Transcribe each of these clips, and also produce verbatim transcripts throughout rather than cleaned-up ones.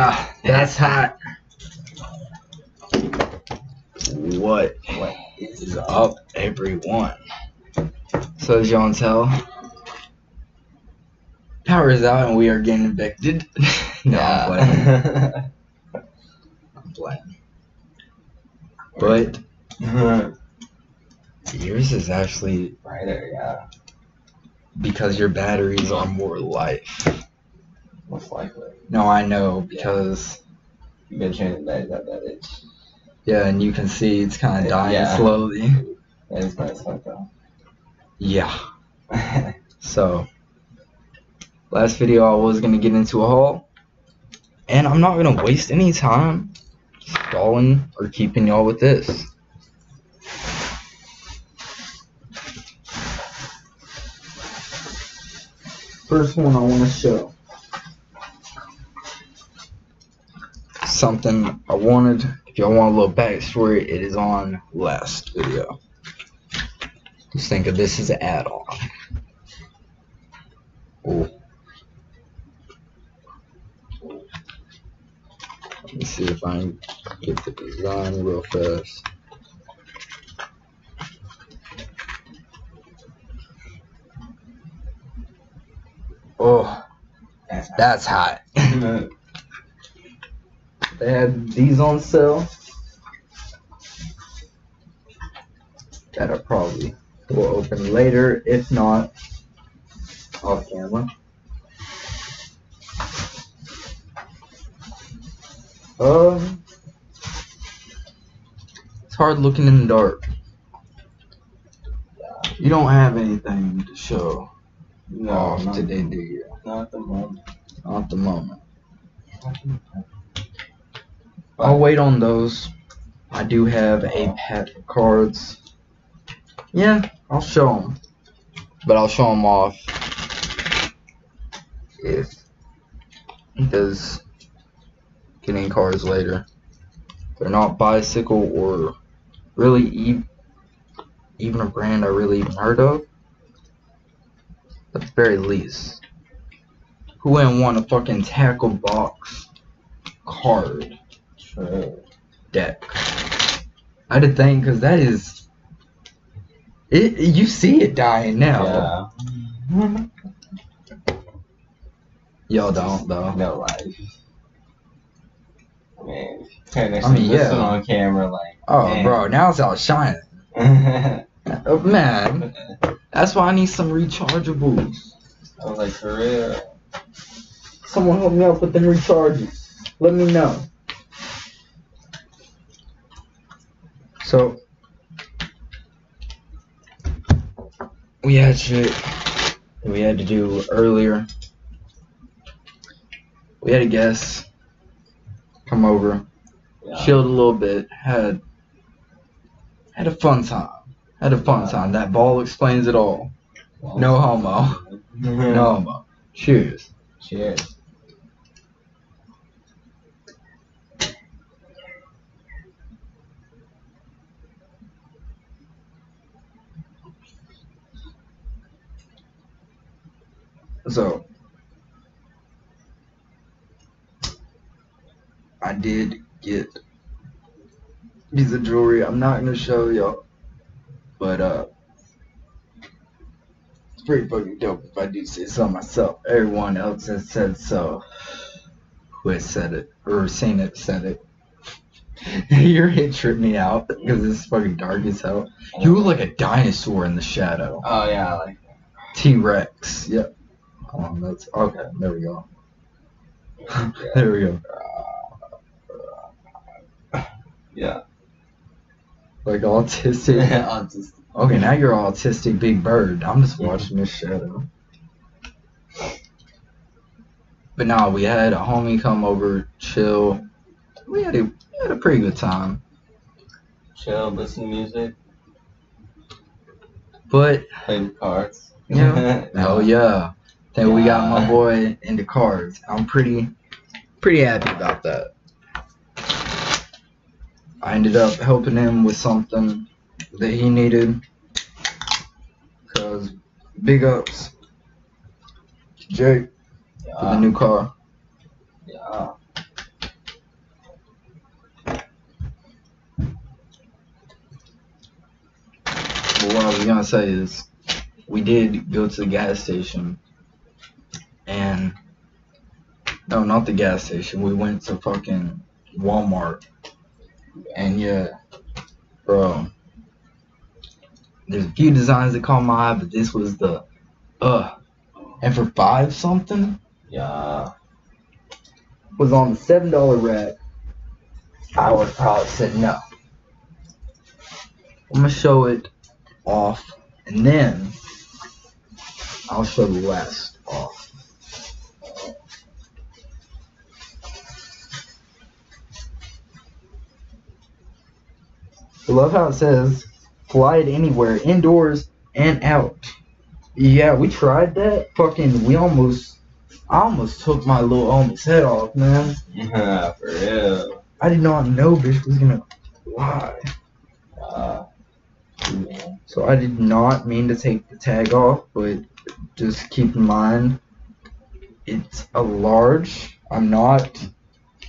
Yeah, that's hot. What is up, everyone? So, as you can tell, power is out and we are getting evicted. No, nah. I'm playing. I'm playing. But uh, yours is actually brighter, yeah. Because your batteries are more life. Most likely. No, I know because yeah. You've been changing the batteries out that itch. Yeah, and you can see it's kind of dying yeah. slowly. That is nice, like that. Yeah. So, last video I was gonna get into a haul, and I'm not gonna waste any time stalling or keeping y'all with this. First one I want to show. Something I wanted. If y'all want a little backstory, it is on last video. Just think of this as an add-on. Ooh. Let me see if I can get the design real fast. Oh, that's hot. They had these on sale that I probably will open later, if not off camera. Um, it's hard looking in the dark. You don't have anything to show. No, not today, do you? Not at the moment. Not at the moment. I'll wait on those. I do have a pack of cards. Yeah, I'll show them, but I'll show them off if because getting cards later. They're not bicycle or really e even a brand I really even heard of. At the very least, who wouldn't want a fucking tackle box card? True. Deck. I had to think, cause that is it. You see it dying now. Yeah. Y'all don't though. No life. Man, next I mean, yeah. Listen on camera, like. Oh, man. Bro, now it's all shining. Oh man, that's why I need some rechargeables. I was like, for real. Someone help me out with them recharges. Let me know. So, we had shit we had to do earlier. We had a guest come over, yeah. Chilled a little bit, had had a fun time, had a fun yeah. time. That ball explains it all. Well, no homo, no homo. Cheers. Cheers. So, I did get a piece of jewelry. I'm not going to show y'all, but uh, it's pretty fucking dope if I do say so myself. Everyone else has said so, who has said it, or seen it, said it. Your head tripped me out, because it's fucking dark as hell. You look like a dinosaur in the shadow. Oh, yeah, like T-Rex, yep. Um, that's okay. There we go. There we go. Yeah. Like autistic. Yeah, autistic. Okay, now you're autistic, big bird. I'm just watching this shadow. But nah, we had a homie come over, chill. We had a we had a pretty good time. Chill, listen to music. But played cards. Yeah. Hell yeah. Then yeah. We got my boy into cards. I'm pretty, pretty happy about that. I ended up helping him with something that he needed. Cause big ups, Jake, yeah. For the new car. Yeah. what I was gonna say is, we did go to the gas station, and no, not the gas station. We went to fucking Walmart, and yeah, bro. There's a few designs that caught my eye, but this was the uh, and for five something, yeah, was on the seven dollar rack. I would probably said no. I'm gonna show it off, and then I'll show the last off. I love how it says fly it anywhere, indoors and out. Yeah, we tried that. Fucking, we almost, I almost took my little homie's head off, man. Yeah, for real. I did not know bitch was gonna lie. Uh, so I did not mean to take the tag off, but just keep in mind, it's a large. I'm not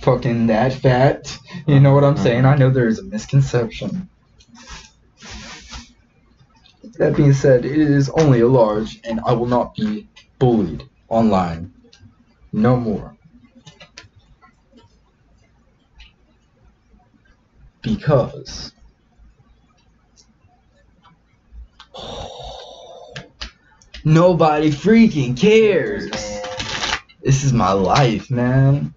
fucking that fat. You know what I'm saying? I know there is a misconception. That being said, it is only a large, and I will not be bullied online. No more. Because oh, nobody freaking cares. This is my life, man.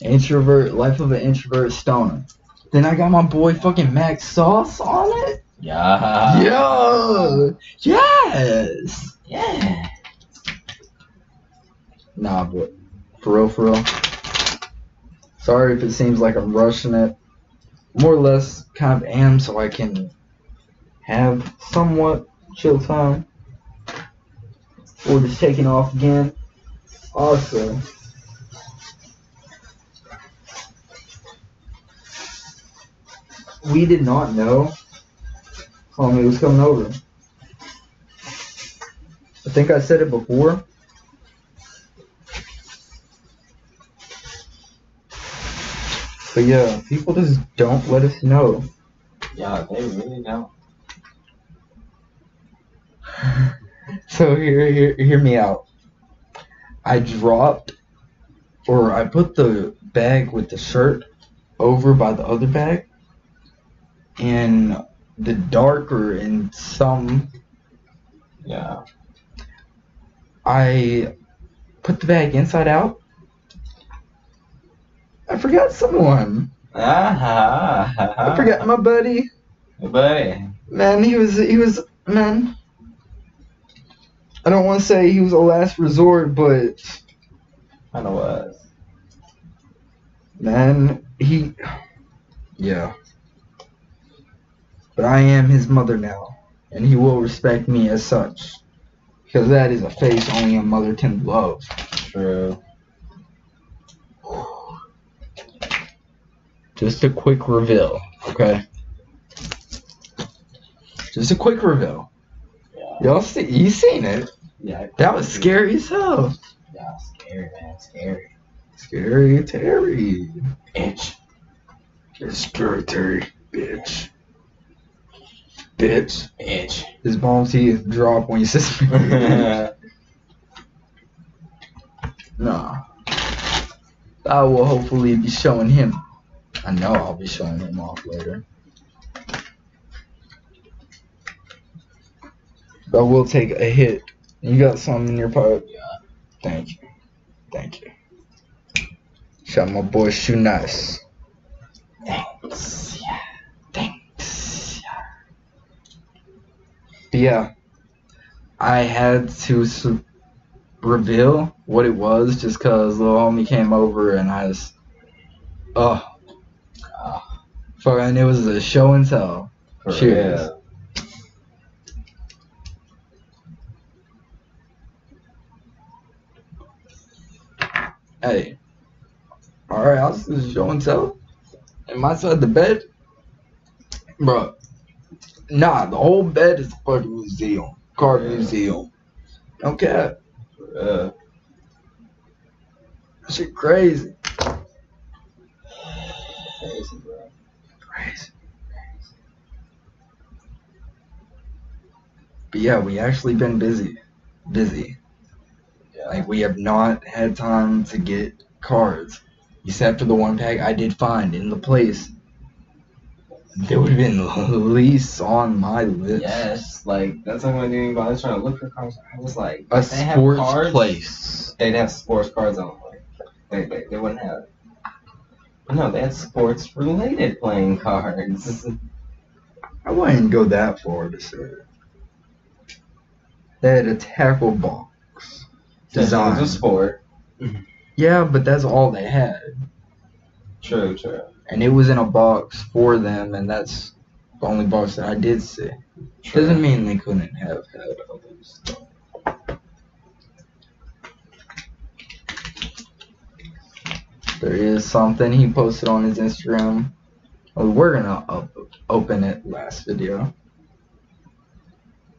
Introvert, life of an introvert stoner. Then I got my boy fucking Max Sauce on it. Yeah. Yo. Yes. Yeah. Nah, but for real, for real. Sorry if it seems like I'm rushing it. More or less, kind of am, so I can have somewhat chill time. Or just taking off again. Also, we did not know. Oh, it was coming over. I think I said it before. But yeah, people just don't let us know. Yeah, they really don't. So hear, hear, hear me out. I dropped, or I put the bag with the shirt over by the other bag, and the darker in some, yeah, I put the bag inside out. I forgot someone. Ah, uh -huh. I forgot my buddy. Your buddy. Man, he was he was man. I don't want to say he was a last resort, but I know what. Man, he, yeah. But I am his mother now, and he will respect me as such, because that is a face only a mother can love. True. Just a quick reveal, okay? Just a quick reveal. Yeah. Y'all see? You seen it? Yeah. That was scary as hell. Yeah, scary, man, scary. Scary Terry, bitch. You're Scary Terry, bitch. Bitch. Bitch. His bomb teeth drop when you say nah. I will hopefully be showing him. I know I'll be showing him off later. But we'll take a hit. You got something in your pipe? Yeah. Thank you. Thank you. Shout out my boy Shoe Nice. Thanks. But yeah, I had to su reveal what it was just because little homie came over and I just, oh, uh, fuck, and it was a show and tell. For Cheers. Real. Hey, alright, I was just show and tell. Am I side of the bed? Bro. Nah, the whole bed is a fucking museum. Car yeah. Museum. Okay. Yeah. That shit crazy. Crazy, bro. Crazy. Crazy. But yeah, we actually been busy, busy. Yeah. Like we have not had time to get cards, except for the one pack I did find in the place. There would have been least on my list. Yes, like that's how I knew anybody was trying to look for cards. I was like, a they sports have cards, place. They'd have sports cards on. Like, they they they wouldn't have. No, that's sports related playing cards. I wouldn't go that far to say it. They had a tackle box design. That's a sport. Yeah, but that's all they had. True, true. And it was in a box for them, and that's the only box that I did see. True. Doesn't mean they couldn't have had others. There is something he posted on his Instagram. Well, we're gonna up, open it last video.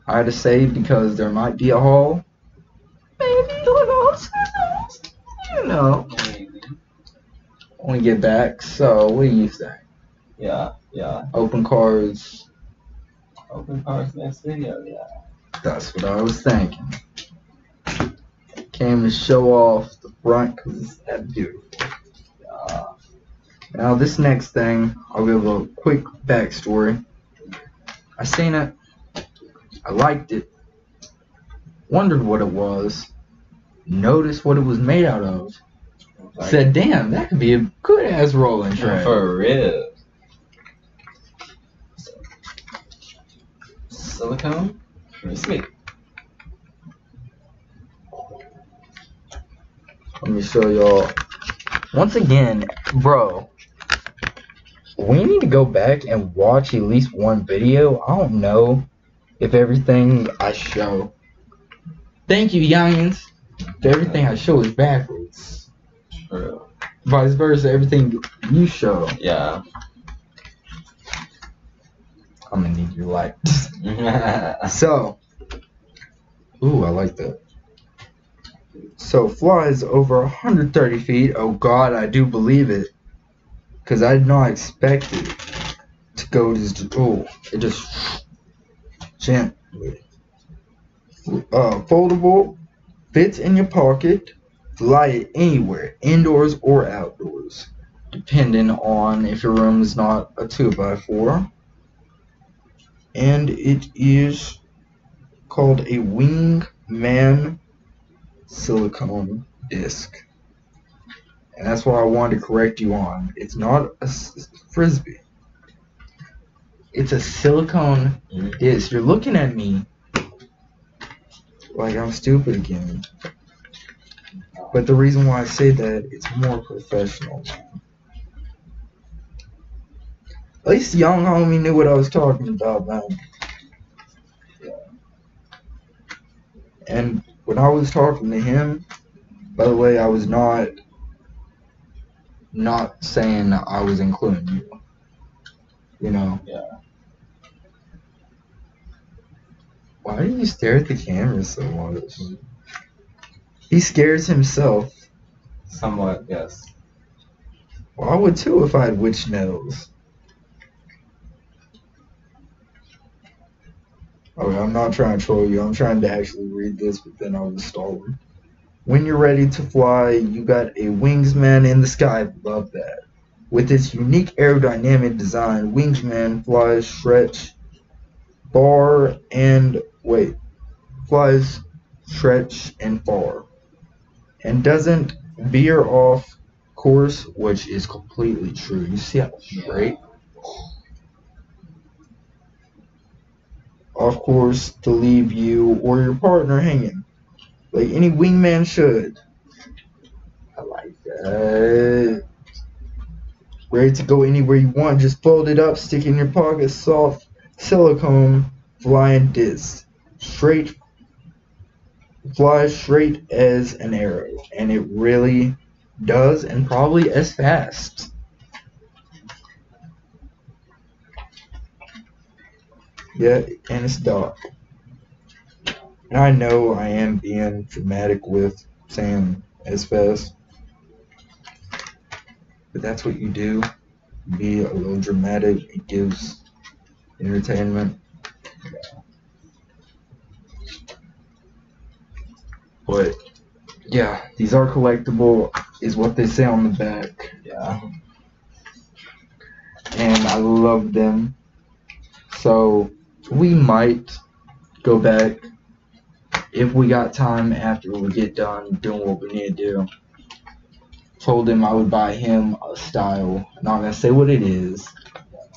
I had to save because there might be a haul. Maybe, who knows? Who knows? You know. When we get back, so what do you say? Yeah, yeah. Open cards. Open cards next video, yeah. That's what I was thinking. Came to show off the front because it's that beautiful. Yeah. Now this next thing, I'll give a quick backstory. I seen it. I liked it. Wondered what it was. Noticed what it was made out of. Like, said, damn, that could be a good ass rolling tray. For real. Silicone? Pretty sweet. Let me show y'all. Once again, bro, we need to go back and watch at least one video. I don't know if everything I show. Thank you, youngins. If everything I show is backwards. True. Vice versa, everything you show. Yeah. I'm gonna need your light. So, ooh, I like that. So flies over one hundred thirty feet. Oh God, I do believe it, cause I did not expect it to go to the oh, it just gently. Uh, foldable, fits in your pocket. Fly it anywhere, indoors or outdoors, depending on if your room is not a two by four. And it is called a Wingman silicone disc. And that's what I wanted to correct you on. It's not a frisbee. It's a silicone disc. You're looking at me like I'm stupid again. But the reason why I say that, it's more professional. At least the young homie knew what I was talking about, man. Yeah. And when I was talking to him, by the way, I was not not saying I was including you. You know? Yeah. Why do you stare at the camera so much? He scares himself. Somewhat, yes. Well, I would too if I had witch nails. Okay, I'm not trying to troll you. I'm trying to actually read this, but then I was stalling. When you're ready to fly, you got a Wingsman in the sky. Love that. With its unique aerodynamic design, Wingsman flies stretch, bar, and wait. Flies stretch and far. And doesn't veer off course, which is completely true. You see how straight? Off course to leave you or your partner hanging, like any wingman should. I like that. Ready to go anywhere you want. Just fold it up, stick it in your pocket. Soft silicone flying disc. Straight. Flies straight as an arrow, and it really does, and probably as fast. Yeah, and it's dark. And I know I am being dramatic with saying as fast, but that's what you do. Be a little dramatic. It gives entertainment. But yeah, these are collectible, is what they say on the back. Yeah. And I love them. So we might go back if we got time after we get done doing what we need to do. Told him I would buy him a style. Not gonna say what it is.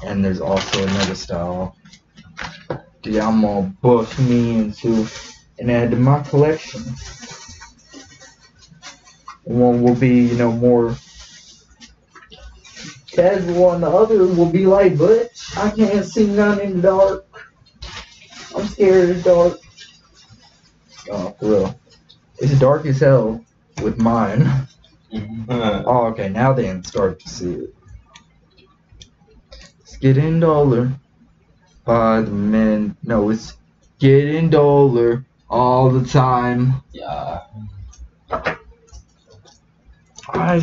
And there's also another style. Dude, I'm gonna buff me into and add to my collection. One will be, you know, more casual, and the other will be like, but I can't see none in the dark. I'm scared of the dark. Oh, for real. It's dark as hell with mine. Oh, okay, now they can start to see it. It's getting duller by the minute. No, it's getting duller all the time. Yeah. I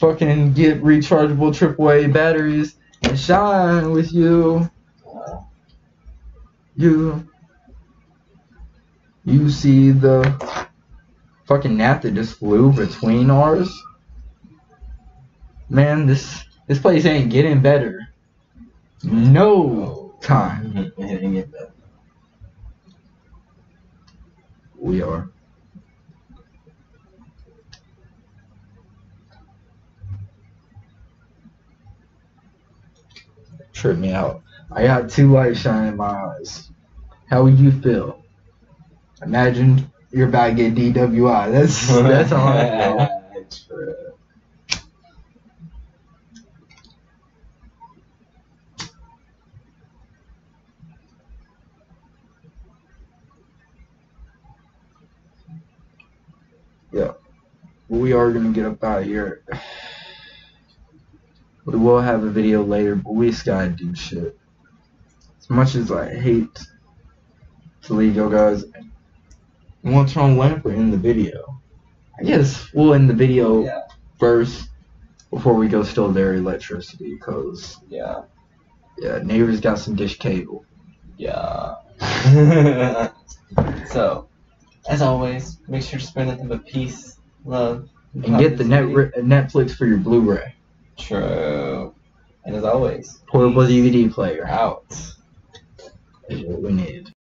fucking get rechargeable triple A batteries and shine with you. You. You see the fucking gnat that just flew between ours? Man, this this place ain't getting better. No time. It ain't getting better. We are. Trip me out. I got two lights shining in my eyes. How would you feel? Imagine you're about to get D W I. That's that's all I know. Yeah, we are gonna get up out of here. We will have a video later, but we just gotta do shit. As much as I hate to leave y'all guys, once we're on Winifred in the video, I guess we'll end the video yeah. first before we go steal their electricity, because yeah, yeah, neighbors got some dish cable. Yeah. So, as always, make sure to spread nothing but peace, love, and, and get the net Netflix for your Blu-ray. True. And as always, portable D V D player out. Is what we need.